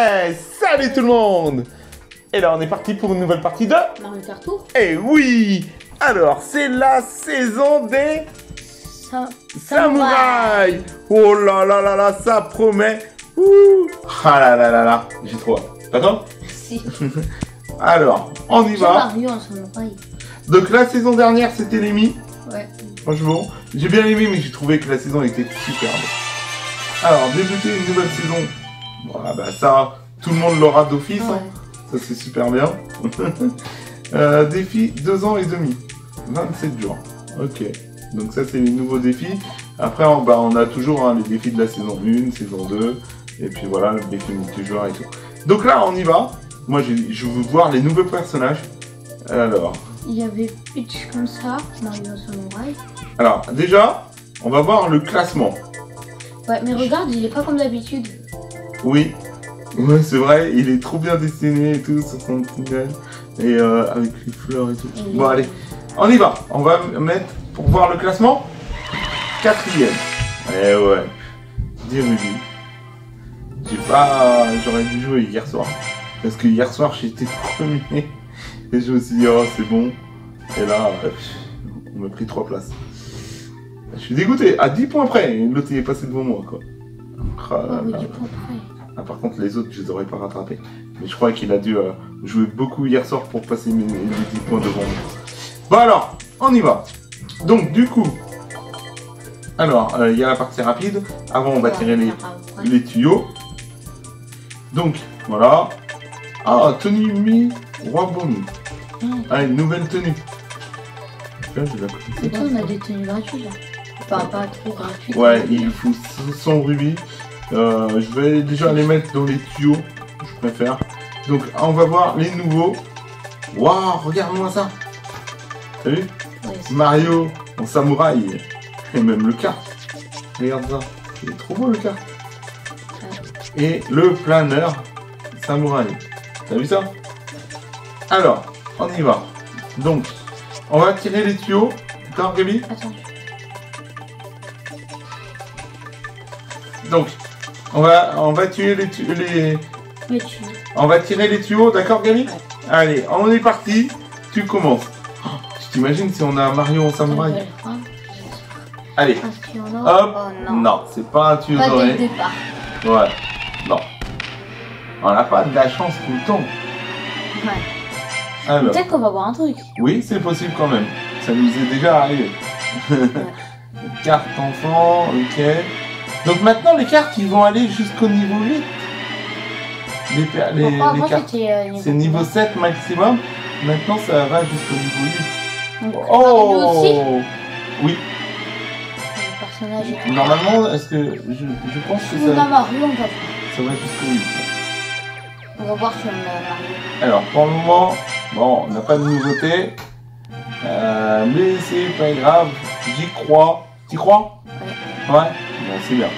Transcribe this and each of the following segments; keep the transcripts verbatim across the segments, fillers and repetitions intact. Yes! Salut tout le monde! Et là, on est parti pour une nouvelle partie de Mario Kart Tour. Eh oui! Alors, c'est la saison des Sa Samouraï. Oh là là là là, ça promet. Ouh. Ah là là là là, j'ai trop hâte. D'accord? Merci. Alors, on y va. Mario en Samouraï. Donc la saison dernière, c'était l'émi. Ouais. Franchement, j'ai bien aimé, mais j'ai trouvé que la saison était superbe. Alors, débuter une nouvelle saison, voilà, bah ça, tout le monde l'aura d'office, ouais. Hein. Ça c'est super bien. euh, défi deux ans et demi, vingt-sept jours, ok, donc ça c'est les nouveaux défis. Après, on, bah, on a toujours hein, les défis de la saison un, saison deux, et puis voilà, le défi multijoueur et tout. Donc là, on y va, moi je, je veux voir les nouveaux personnages. Alors... il y avait Peach comme ça, Mario Samouraï. Alors, déjà, on va voir le classement. Ouais, mais regarde, il est pas comme d'habitude. Oui, ouais, c'est vrai, il est trop bien dessiné et tout, sur son petit nez, et euh, avec les fleurs et tout. Et bon, allez, on y va. On va mettre, pour voir le classement, quatrième. Eh ouais, dix rubis. J'ai pas... j'aurais dû jouer hier soir, parce que hier soir, j'étais premier. Et je me suis dit, oh, c'est bon. Et là, on m'a pris trois places. Je suis dégoûté, à dix points près. L'autre, il est passé devant moi, quoi. Oh, là, là, là. Ah, par contre, les autres, je les aurais pas rattrapés. Mais je crois qu'il a dû euh, jouer beaucoup hier soir pour passer mes, mes dix points devant moi. Bon, alors, on y va. Donc, du coup, alors, il euh, y a la partie rapide. Avant, on va tirer les, les tuyaux. Donc, voilà. Ah, tenue mi Roi Bonnie. Mmh. Ah, une nouvelle tenue. Là, je vais la... on a des tenues gratuites là. Enfin, pas trop gratuites. Ouais, il faut cent rubis. Euh, je vais déjà les mettre dans les tuyaux. Je préfère. Donc, on va voir les nouveaux. Waouh, regarde-moi ça. T'as vu? Ouais, Mario en samouraï. Et même le kart. Regarde ça. Il est trop beau le kart. Ouais. Et le planeur samouraï. T'as vu ça? Alors, on y va. Donc, on va tirer les tuyaux. D'accord, Gabi? Attends. Donc, on va, on va tirer les, tu les... les tuyaux. On va tirer les tuyaux, d'accord, Gabi? Ouais. Allez, on est parti. Tu commences. Oh, tu t'imagines si on a Mario en samouraï? Allez. Hop. Oh, non, non c'est pas un tuyau doré. Ouais. Non. On n'a pas de la chance tout le temps. Ouais. Peut-être qu'on va voir un truc. Oui, c'est possible quand même. Ça nous est déjà arrivé. Ouais. Carte enfant, ok. Donc maintenant, les cartes, ils vont aller jusqu'au niveau huit. Les, les, bon, les cartes, euh, c'est niveau sept maximum. Maintenant, ça va jusqu'au niveau huit. Donc, oh aussi oui. Personnage. Normalement, est-ce que je, je pense que ça, Mario, on va... ça va jusqu'au huit. On va voir si on a... alors, pour le moment, bon, on n'a pas de nouveauté. Euh, mais c'est pas grave. J'y crois. T'y crois? Ouais. Ouais. Bon, c'est bien.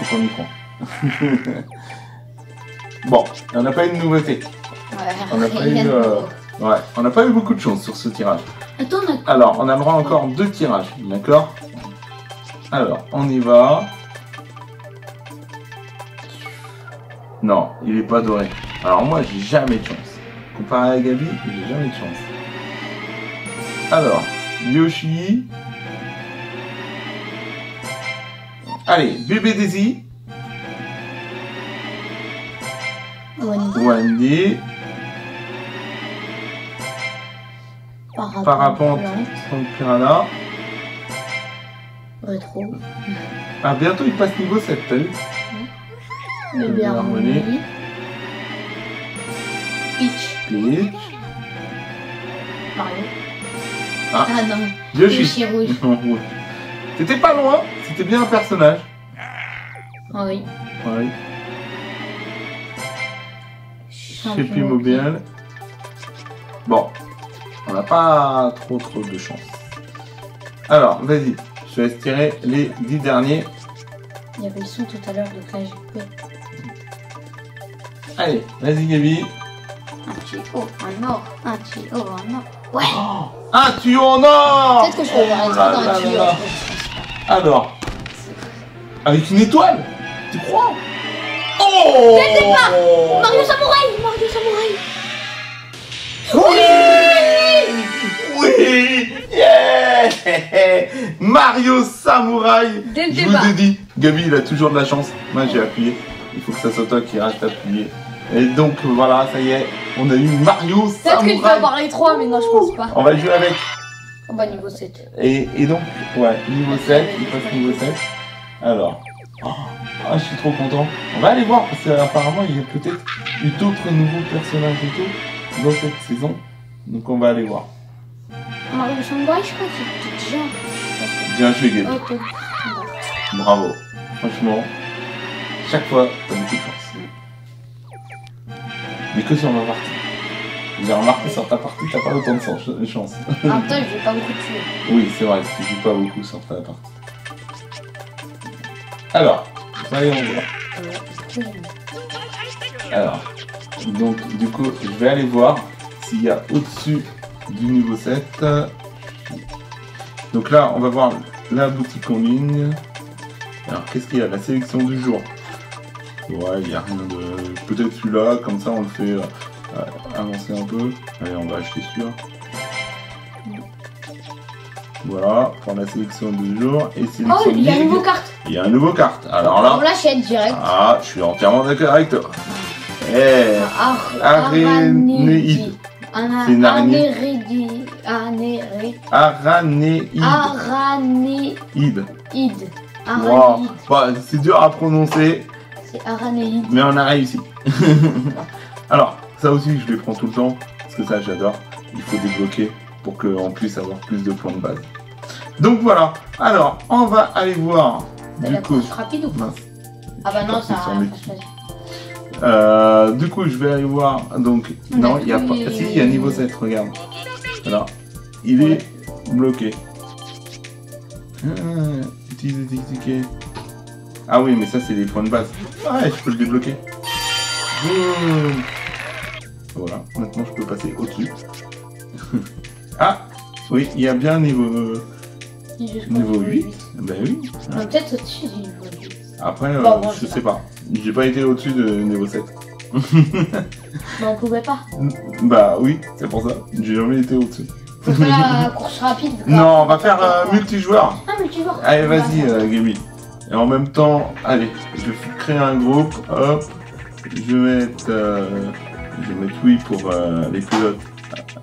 Il faut qu'on y croit. Bon, on n'a pas eu de nouveauté. Ouais, on n'a pas eu de... euh... ouais, on n'a pas eu beaucoup de chance sur ce tirage. Attends, on a... alors, on aimera encore deux tirages, d'accord? Alors, on y va. Non, il est pas doré. Alors moi, j'ai jamais de chance. Comparé à Gabi, j'ai jamais de chance. Alors, Yoshi. Allez, bébé Daisy. Wendy. Wendy. Parapente. Parapente. Piranha. Rétro. Ah, bientôt, il passe niveau sept, t'as vu? Bébé Harmonie. Peach. Peach. Mario. Ah, ah non. Yoshi rouge. T'étais pas loin. C'était bien un personnage. Ah oui. Oui. Chepi Mobile. Bon. On n'a pas trop trop de chance. Alors, vas-y. Je te laisse tirer les dix derniers. Il y avait le son tout à l'heure, donc là j'ai peur. Allez, vas-y Gabi. Un tuyau en or, un tuyau en or. Ouais. Oh, un tuyau en or. Peut-être que je peux avoir un dans un tuyau. Alors, avec une étoile, tu crois? Oh! Dès le départ! Mario Samouraï! Mario Samouraï! Oui! Oui! Yeah! Mario Samouraï! Dès le je départ! Je vous ai dit, Gabi il a toujours de la chance. Moi j'ai appuyé. Il faut que ça soit toi qui reste appuyé. Et donc voilà, ça y est, on a eu Mario Samouraï. Peut-être que je vais avoir les trois, mais non, je pense pas. On va jouer avec. On va niveau sept. Et, et donc, ouais, niveau sept, il passe niveau sept. Alors, oh, je suis trop content. On va aller voir, parce qu'apparemment, il y a peut-être eu d'autres nouveaux personnages et tout dans cette saison. Donc, on va aller voir. Mario Samouraï, je crois que c'est déjà. Bien joué, Gabi. Okay. Bravo. Franchement, chaque fois, t'as une petite force. Mais que sur ma partie. J'ai remarqué sur ta partie, t'as pas autant de chance. Ah putain, je vais pas beaucoup tuer. Oui, c'est vrai, tu joues pas beaucoup sur ta partie. Alors, allez, on voit. Alors, donc, du coup, je vais aller voir s'il y a au-dessus du niveau sept. Donc là, on va voir la boutique en ligne. Alors, qu'est-ce qu'il y a? La sélection du jour. Ouais, il n'y a rien de... Peut-être celui-là, comme ça on le fait euh, avancer un peu. Allez, on va acheter celui-là. Voilà, pour la sélection du jour. Et sélection oh, il y a une nouvelle carte. Il y a une nouvelle carte. Alors là... On l'achète direct. Ah, je suis entièrement d'accord avec toi. Eh, Araneid. C'est une araignée. Araneid. Araneid. Araneid. Wow. Bah, c'est dur à prononcer. Araneid. Mais on a réussi. Alors, ça aussi, je les prends tout le temps, parce que ça, j'adore. Il faut débloquer pour qu'on puisse avoir plus de points de base. Donc voilà. Alors, on va aller voir. Ça du coup, rapide ou pas? Ah bah non, ça. Les... Euh, du coup, je vais aller voir. Donc, on non, il y a pas. Les... Ah, si, il y a niveau sept. Regarde. Alors, il est bloqué. Ah, utilisez des tickets. Ah oui, mais ça, c'est des points de base. Ouais, je peux le débloquer. Boum. Voilà, maintenant, je peux passer au-dessus. Ah, oui, il y a bien niveau... Niveau huit. Ben oui. Ouais. Peut-être au-dessus du niveau huit. Après, euh, bon, bon, je sais pas. J'ai pas été au-dessus de niveau sept. Mais on pouvait pas. Bah oui, c'est pour ça. J'ai jamais été au-dessus. On peut faire la course rapide. Non, on va faire euh, multijoueur. Ah, multijoueur. Allez, vas-y, euh, Gaby. Et en même temps, allez, je vais créer un groupe, hop, je vais mettre, euh, je vais mettre oui pour euh, les pilotes,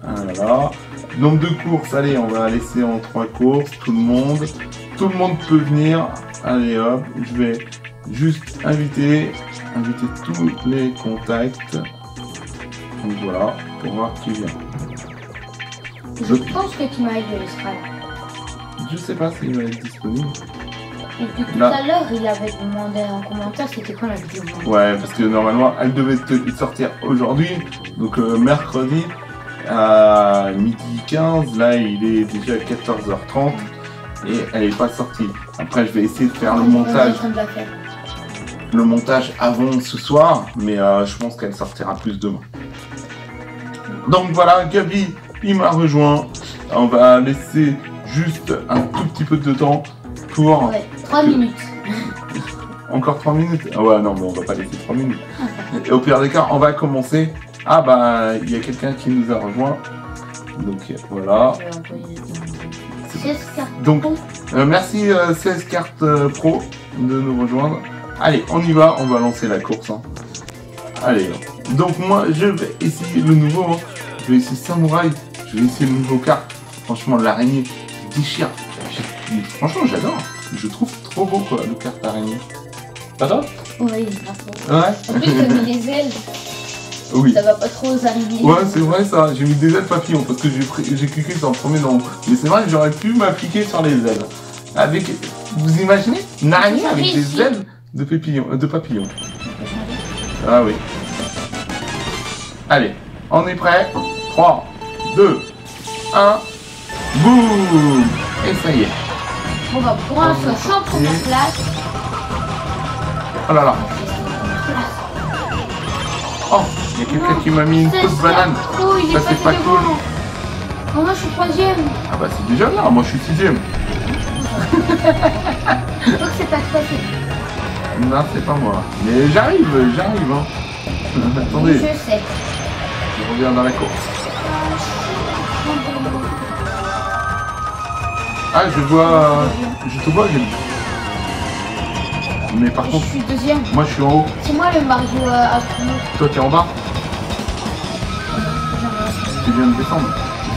voilà, nombre de courses, allez, on va laisser en trois courses, tout le monde, tout le monde peut venir, allez hop, je vais juste inviter, inviter tous les contacts, donc voilà, pour voir qui vient. Je donc, pense que Timaïn sera là. Je sais pas s'il va être disponible. Et puis tout là. À l'heure, il avait demandé en commentaire c'était quoi la vidéo. Ouais, parce que normalement, elle devait sortir aujourd'hui, donc euh, mercredi à midi quinze. Là, il est déjà quatorze heures trente et elle n'est pas sortie. Après, je vais essayer de faire le montage. Le montage avant ce soir, mais euh, je pense qu'elle sortira plus demain. Donc voilà, Gabi, il m'a rejoint. On va laisser juste un tout petit peu de temps. Pour ouais, trois minutes. Encore trois minutes. Ah ouais, non, mais on va pas laisser trois minutes. Et au pire des cas, on va commencer. Ah bah, il y a quelqu'un qui nous a rejoint. Donc voilà. Donc, euh, merci euh, seize cartes euh, pro de nous rejoindre. Allez, on y va, on va lancer la course. Hein. Allez, donc moi, je vais essayer le nouveau. Hein. Je vais essayer Samouraï. Je vais essayer le nouveau carte. Franchement, l'araignée déchire. Franchement, j'adore. Je trouve trop beau quoi, le carte araignée. T'adores ? Oui, ouais. En plus, j'ai mis les ailes. Oui. Ça va pas trop aux araignées. Ouais, c'est vrai ça. J'ai mis des ailes papillons parce que j'ai cliqué sur le premier nombre. Mais c'est vrai que j'aurais pu m'appliquer sur les ailes. Avec, vous imaginez, une araignée avec des ailes de papillons. Euh, de papillons. Ah oui. Allez, on est prêt. trois, deux, un. Boum! Et ça y est. Bon bah pour un champ pour la place. Oh là là. Oh, il y a quelqu'un qui m'a mis une fausse banane. Oh, il est ça c'est pas cool. Oh, moi je suis troisième. Ah bah c'est déjà là, moi je suis sixième. Je crois que c'est pas facile. Non, c'est pas moi. Mais j'arrive, j'arrive. Hein. Attendez. Je sais. Je reviens dans la course. Ah, je vois... J'ai tout bug. Mais par contre... Je suis deuxième. Moi, je suis en haut. C'est moi le Mario à fond. Toi, t'es en bas. Tu viens de descendre.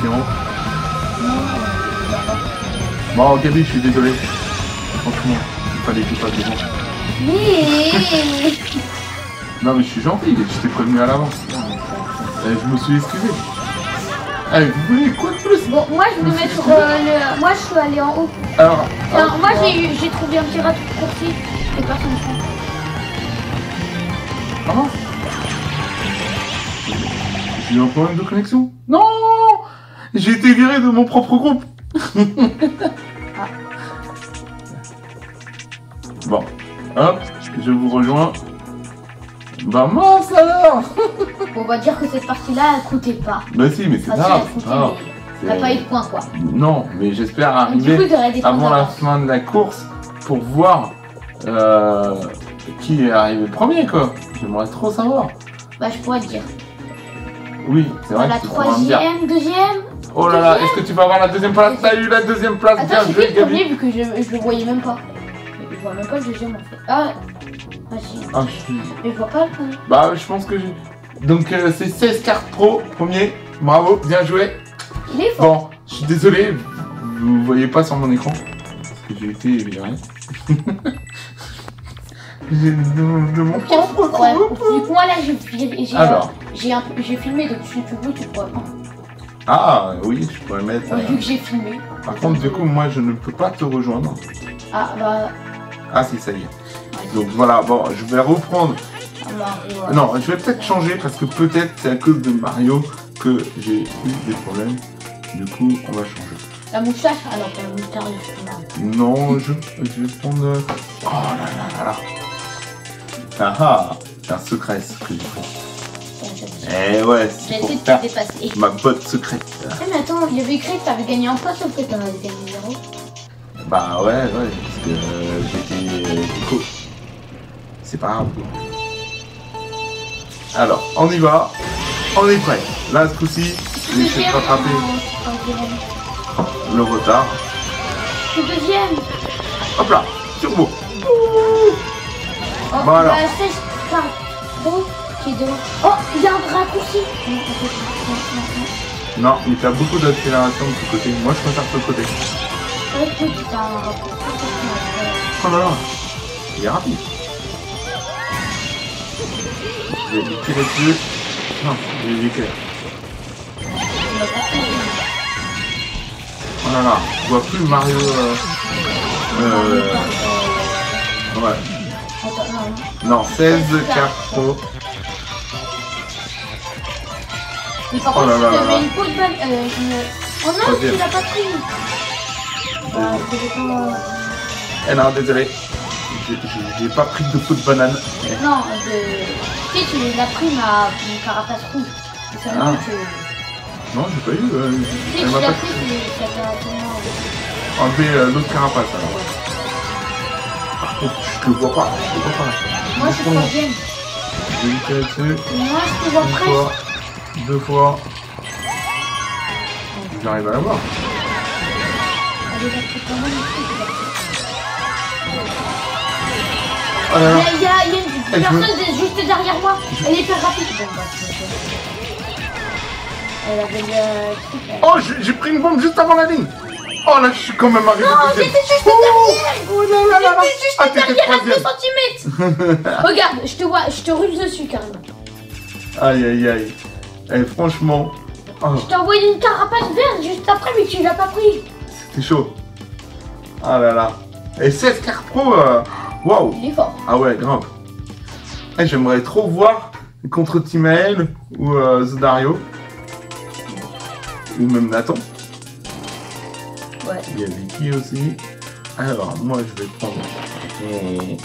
Tu es en haut. Bon, Gabi, je suis désolé. Franchement, il fallait que je fasse des gens. Oui. Non, mais je suis gentil. Je t'ai prévenu à l'avance. Je me suis excusé. Allez, vous voulez quoi de plus? Bon, moi je me mets sur euh, le... Moi je suis allé en haut. Alors, non, alors moi j'ai trouvé un petit rat tout courti et personne ne prend. Comment? J'ai eu un problème de connexion? Non, j'ai été viré de mon propre groupe. Ah. Bon, hop, je vous rejoins. Bah mince alors. On va dire que cette partie-là, elle coûtait pas. Bah si, mais c'est grave. T'as pas eu de points, quoi. Non, mais j'espère arriver coup, avant la fin de la course pour voir euh, qui est arrivé premier, quoi. J'aimerais trop savoir. Bah je pourrais te dire. Oui, c'est vrai. La troisième, deuxième. Oh là là, est-ce que tu vas avoir la deuxième place? T'as eu la deuxième place. Attends, j'ai vu le premier vu que je, je le voyais même pas. Je vois même pas le deuxième en fait. Ah. Ah, je suis... Mais je vois pas le premier. Bah je pense que j'ai... Donc euh, c'est seize cartes pro, premier, bravo, bien joué. Il est fort. Bon, je suis désolé, vous voyez pas sur mon écran. Parce que j'ai été viré. J'ai de mon propre coup. Du coup moi là j'ai Alors j'ai filmé donc si tu veux tu pourras pas. Ah oui, je pourrais mettre... Vu euh... que j'ai filmé. Par contre du coup moi je ne peux pas te rejoindre. Ah bah... Ah si ça y est. Donc voilà, bon, je vais reprendre. Mario. Non, je vais peut-être changer parce que peut-être c'est à cause de Mario que j'ai eu des problèmes. Du coup, on va changer. La moustache, alors que la moustache de Mario. Non, je, je vais prendre. Oh là là là là. Ah ah, c'est un secret ce que j'ai fait. Eh ouais, c'est pour faire ma botte secrète. Eh mais attends, il y avait écrit que t'avais gagné un point sauf que t'en avais gagné zéro. Bah ouais, ouais, parce que euh, j'étais coach. C'est pas grave. Alors, on y va. On est prêt. Là, ce coup-ci, je vais essayer de rattraper le retard. Je suis deuxième. Hop là, turbo. Oh, voilà. Bah, seize, oh, il y a un raccourci. Non, mais t'as beaucoup d'accélération de ce côté. Moi, je préfère ce côté. Oh là là, il est rapide. J'ai du tiré dessus. Non, j'ai du cœur. Oh là là, je vois plus Mario. Euh... Euh... Ouais. Non, seize cartes pro. Oh là là là là. Oh non, tu l'as pas pris. Eh non, désolé. J'ai pas pris de peau de banane. Non, de... si tu l'as pris ma carapace rouge. C'est ah. Que... Non, j'ai pas eu. Euh... Si tu l'as pris, ça t'a enlevé euh, l'autre carapace alors. Par contre, je te vois pas. Je te vois pas. Moi, je suis troisième. Je vais lui tirer dessus. Moi, je te vois presque. Une fois, deux fois. J'arrive à la voir. Il y a, il y a, il y a une personne veux... juste derrière moi, je... elle est hyper rapide. Elle avait le truc. Oh, j'ai pris une bombe juste avant la ligne. Oh là, je suis quand même arrivé. Non, j'étais juste derrière. Oh là là là. J'étais juste derrière à deux centimètres. Regarde, je te vois, je te ruse dessus carrément. Aïe aïe aïe. Eh, franchement. Oh. Je t'ai envoyé une carapace verte juste après, mais tu l'as pas pris. C'était chaud. Ah là là. Et seize cartes pro. Euh... Waouh! Il est fort! Ah ouais, grave! Hey, j'aimerais trop voir contre Timaïn ou euh, Zodario. Ou même Nathan. Ouais. Il y a Vicky aussi. Alors, moi je vais prendre. Mmh.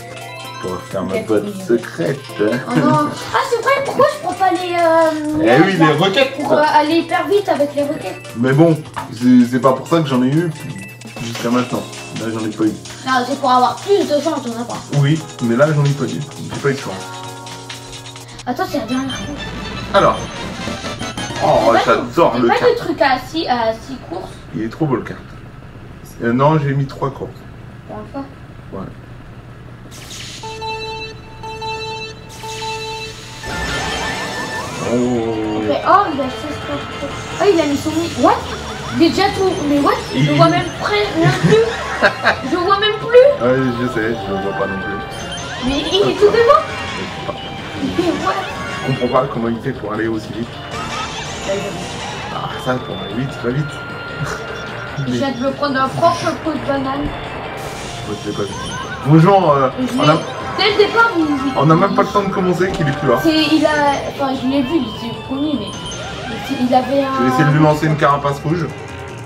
Pour faire ma botte secrète. Oh non. Ah, c'est vrai, pourquoi je prends pas les. Euh, eh oui, les roquettes! Pour euh, aller hyper vite avec les roquettes. Mais bon, c'est pas pour ça que j'en ai eu jusqu'à maintenant. Là, j'en ai pas eu. Non, c'est pour avoir plus de chance, on a pas. Oui, mais là j'en ai pas eu. J'ai pas eu de chance. Attends, c'est la dernière. Alors. Oh, j'adore le carte. Il n'y a pas de truc à six courses. Il est trop beau le carte. Euh, non, j'ai mis trois courses. Pour une fois. Ouais. Oh. Mais oh, il a six courses. Oh, il a mis son nid. What? Déjà tout. Mais what? Je il... vois même près, même plus. Je vois même plus. Ouais, je sais, je vois pas non plus. Mais il est tout devant. Mais what? Je comprends pas comment il fait pour aller aussi vite. Ah, ça pour aller vite, va vite. Je viens de me prendre un franche pot de banane. Bonjour, euh, on a... dès le départ, vous nous dites. On n'a même pas le temps de commencer qu'il est plus là. Il a... Enfin, je l'ai vu, il était le premier, mais... Il avait un... Je vais essayer de lui lancer une carapace rouge,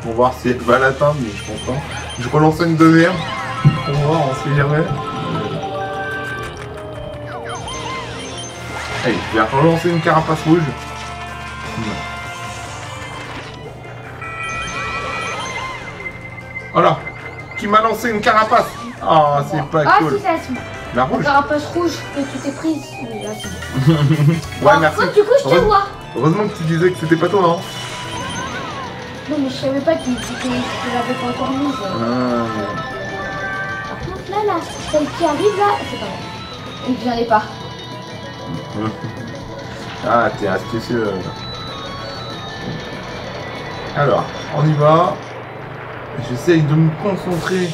pour voir si elle va l'atteindre, mais je comprends. Je relance une deuxième, pour voir, on sait jamais. Allez, je vais relancer une carapace rouge. Voilà, qui m'a lancé une carapace. Ah, oh, c'est ouais. pas ah, cool. Ah, si, ça se... La rouge. Carapace rouge que tu t'es prise. Mais là, ouais, alors, merci. Quoi, du coup, je te Heureuse... vois. Heureusement que tu disais que c'était pas toi, non? Non, mais je savais pas que tu l'avais pas encore mise. Ah. Par contre, là, là, celle qui arrive là, c'est pas grave. Et que j'en ai pas. Ah, t'es astucieux. Alors, on y va. J'essaye de me concentrer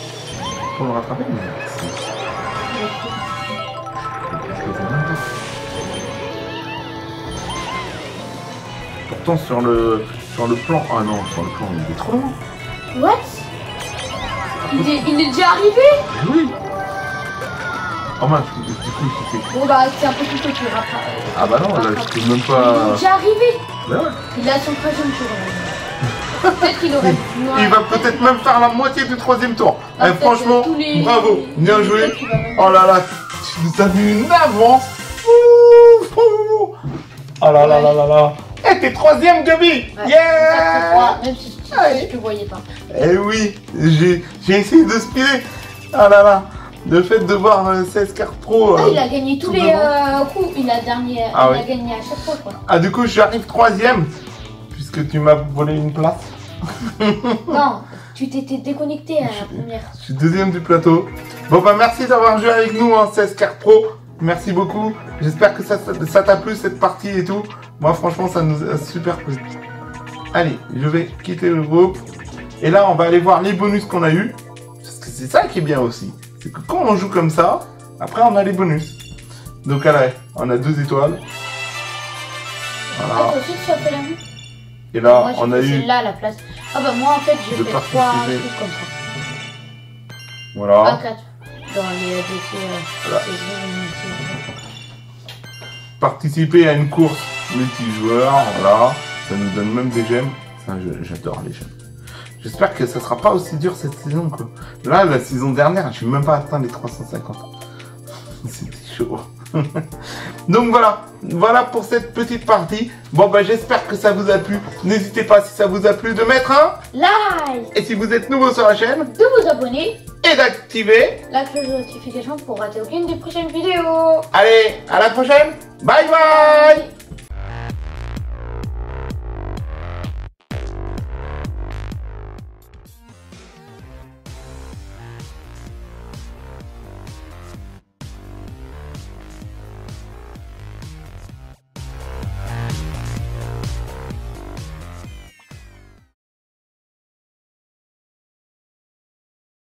pour le rattraper, mais... Pourtant, sur le sur le plan... Ah non, sur le plan, il est trop loin. What? Il est, il est déjà arrivé? Oui. Oh mince, du coup, je sais. Bon bah, c'est un peu plus tôt qu'il rattrape. Ah bah non, là, je peux même pas... Il est déjà arrivé. Bah ouais. Il a son troisième tour. Peut-être qu'il aurait... Il va peut-être même faire la moitié du troisième tour. Ah, eh, franchement, les... bravo, bien joué. Oh là là, tu nous as mis une avance. Ouh, ouh. Oh là ouais. là là là là. Eh, t'es troisième, Gabi. Ouais. Yeah. Même si tu ne le voyais pas. Eh oui, j'ai essayé de spiller. Ah là là. Le fait de voir euh, seize cartes pro. Ah, euh, il a gagné tous les euh, coups. Il a, dernier, ah, il oui. a gagné à chaque fois. Quoi. Ah, du coup, j'arrive troisième. Que tu m'as volé une place. Non, tu t'étais déconnecté à la première. Je suis deuxième du plateau. Bon bah merci d'avoir joué avec nous en hein, seize cartes pro. Merci beaucoup. J'espère que ça ça t'a plu cette partie et tout. Moi franchement ça nous a super plu. Allez, je vais quitter le groupe. Et là on va aller voir les bonus qu'on a eu. Parce que c'est ça qui est bien aussi. C'est que quand on joue comme ça, après on a les bonus. Donc allez, on a deux étoiles. Voilà. Ah, toi aussi, tu as fait la vue. Et là, moi, on a eu... là la place. Ah bah moi en fait, j'ai fait trois trucs comme ça. Voilà. Ah, quatre. Dans les A D C, voilà. Participer à une course multijoueur, voilà. Ça nous donne même des gemmes. Ça, j'adore les gemmes. J'espère que ça sera pas aussi dur cette saison que... Là, la saison dernière, je n'ai même pas atteint les trois cent cinquante. C'était chaud. Donc voilà, voilà pour cette petite partie. Bon bah j'espère que ça vous a plu. N'hésitez pas si ça vous a plu de mettre un like. Et si vous êtes nouveau sur la chaîne, de vous abonner et d'activer la cloche de notification pour rater aucune des prochaines vidéos. Allez, à la prochaine. Bye bye, bye.